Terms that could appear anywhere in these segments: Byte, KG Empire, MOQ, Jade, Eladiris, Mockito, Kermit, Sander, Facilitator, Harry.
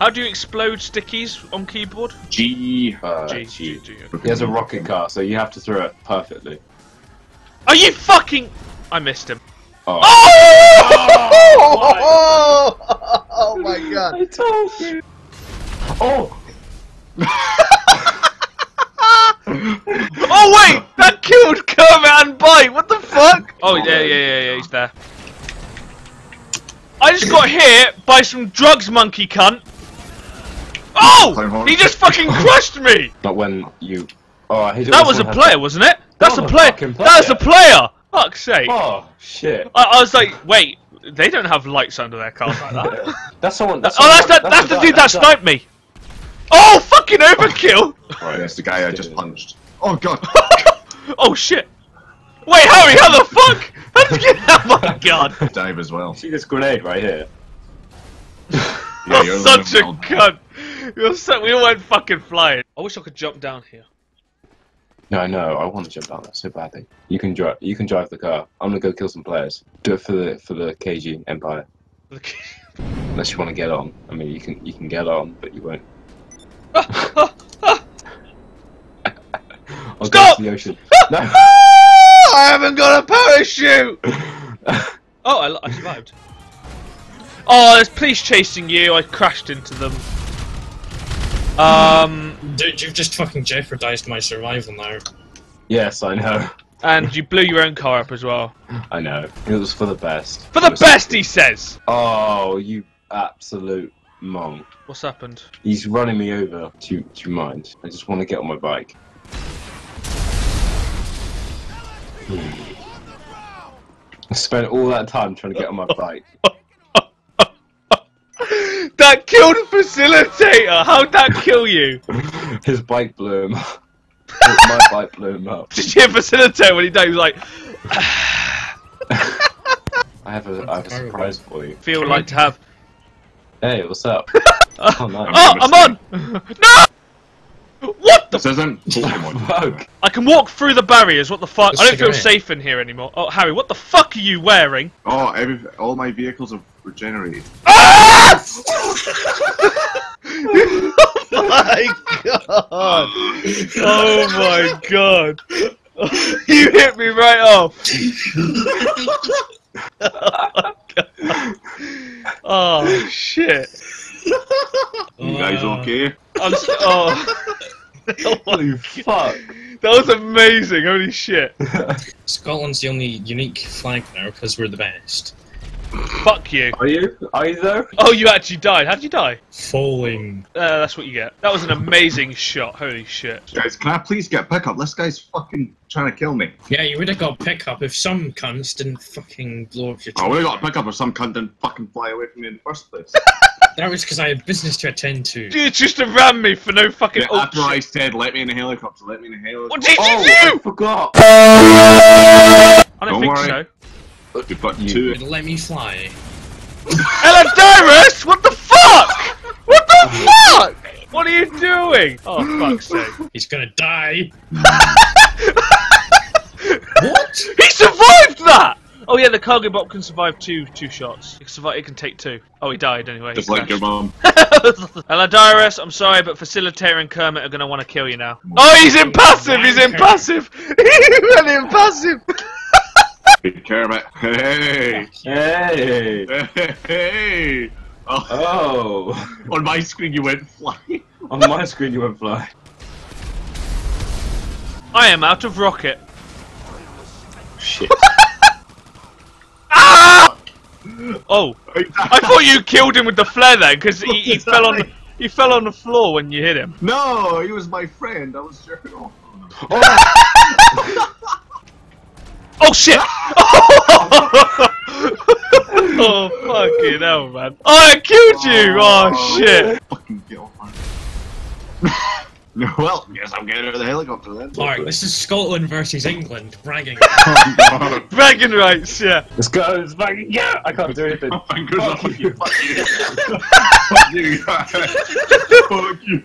How do you explode stickies on keyboard? G. He has a rocket car, so you have to throw it perfectly. Are you fucking... I missed him. Oh! Oh! Oh my god. I told you. Oh! Oh wait! That killed Kermit and Bite! What the fuck? Oh yeah, he's there. I just got hit by some drugs monkey cunt. Oh! He just fucking crushed me! But when you... Oh, that was a player, wasn't it? That's a player! That's a player! Fuck's sake. Oh, shit. I was like, wait, they don't have lights under their cars like that. That's someone... That's that's the dude that sniped me! Oh, fucking overkill! Right, that's the guy I just punched. Oh, god. Oh, shit. Wait, Harry, how the fuck? How did you get that? Oh, my god. Dave as well. See this grenade right here? Yeah, you're such a cunt. We all went fucking flying. I wish I could jump down here. No, no, I want to jump down there so badly. You can drive the car. I'm gonna go kill some players. Do it for the KG Empire. Unless you want to get on. I mean, you can get on, but you won't. I'll go to the ocean. No. I haven't got a parachute. Oh, I survived. Oh, there's police chasing you. I crashed into them. Dude, you've just fucking jeopardized my survival now. Yes, I know. And you blew your own car up as well. I know. It was for the best. For the best, he says! Oh, you absolute mong. What's happened? He's running me over. Do you mind? I just want to get on my bike. I spent all that time trying to get on my bike. That killed Facilitator! How'd that kill you? His bike blew him up. My bike blew him up. Did you hear Facilitator when he died? He was like... I have a surprise for you. Feel like to have... Hey, what's up? Oh, no. Oh, I'm on! No! What the fuck? I can walk through the barriers, what the fuck? Just I don't feel safe in here anymore. Oh, Harry, what the fuck are you wearing? Oh, all my vehicles have regenerated. Oh my god! Oh my god! You hit me right off! Oh, god. Oh shit! You guys okay? Holy fuck! That was amazing! Holy shit! Scotland's the only unique flag now because we're the best. Fuck you. Are you? Are you though? Oh, you actually died. How'd you die? Falling. That's what you get. That was an amazing shot. Holy shit. Guys, can I please get pickup? This guy's fucking trying to kill me. Yeah, you would have got pickup if some cunts didn't fucking blow up your truck. I would have got pickup if some cunt didn't fucking fly away from me in the first place. That was because I had business to attend to. Dude, just ran me for no fucking... Yeah, after I said, let me in a helicopter, let me in a helicopter. What did you do? I forgot. I don't think so. You've got two. Let me fly. Eladiris! What the fuck? What the fuck? What are you doing? Oh, fuck's sake. He's gonna die. What? He survived that! Oh yeah, the cargo bot can survive two shots. It can take two. Oh, he died anyway. Just like your mom. Eladiris, I'm sorry, but Facilitator and Kermit are gonna want to kill you now. Oh, he's impassive! He's impassive! He's really impassive! Kermit. Hey! Hey! Hey! Oh! On my screen you went flying. On my screen you went flying. I am out of rocket. Shit. Ah! Oh! I thought you killed him with the flare then, because he fell on the, he fell on the floor when you hit him. No, he was my friend. I was jerking off. Oh! Oh shit! Oh fucking hell, man! Oh, I killed you! Oh shit! Fucking get off my... Well, guess I'm getting out of the helicopter then. Alright, this is Scotland versus England, bragging rights. Bragging rights, yeah. Let's go! It's bragging. Yeah, I can't do anything. Oh, fuck you! Fuck you! Fuck you! Fuck you!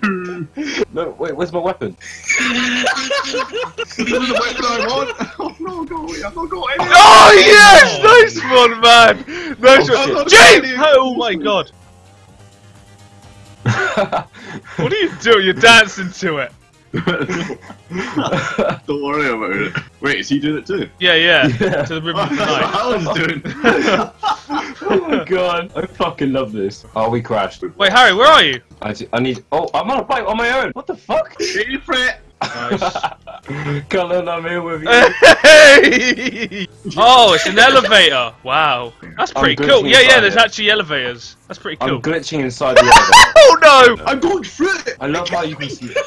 No, wait, where's my weapon? This is the weapon I want. Oh no, go away! I'm not going anywhere. Oh yes, nice one, man. Nice one, Jade. Oh my god. What do you do? You're dancing to it. Don't worry about it. Wait, is he doing it too? Yeah, yeah. Yeah. To the river. That's what Alan's doing. Oh my god. I fucking love this. Oh, we crashed. Wait, Harry, where are you? I need. Oh, I'm on a bike on my own. What the fuck? Ready for it. Nice. Colin, I'm here with you. Hey! Oh, it's an elevator. Wow. That's pretty cool. Yeah, yeah, there's actually elevators. That's pretty cool. I'm glitching inside the elevator. Oh no! I'm going through it! I love how you can see it.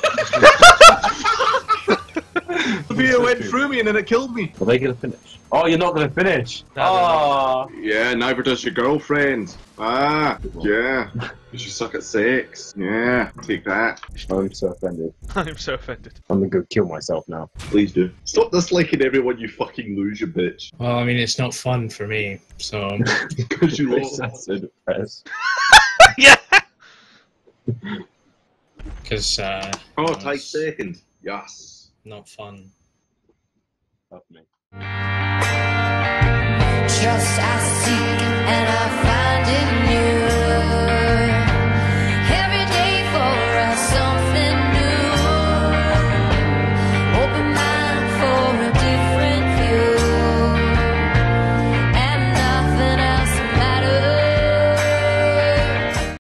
The beer went through me and then it killed me. Are they gonna finish? Oh, you're not gonna finish. Ah. Yeah, neither does your girlfriend. Ah, yeah. You suck at sex. Yeah, take that. I'm so offended. I'm so offended. I'm gonna go kill myself now. Please do. Stop disliking everyone, you fucking lose, you bitch. Well, I mean, it's not fun for me, so... Because you lost. Yeah! Because, Oh, tight second. Yes. Not fun. Love me. Just as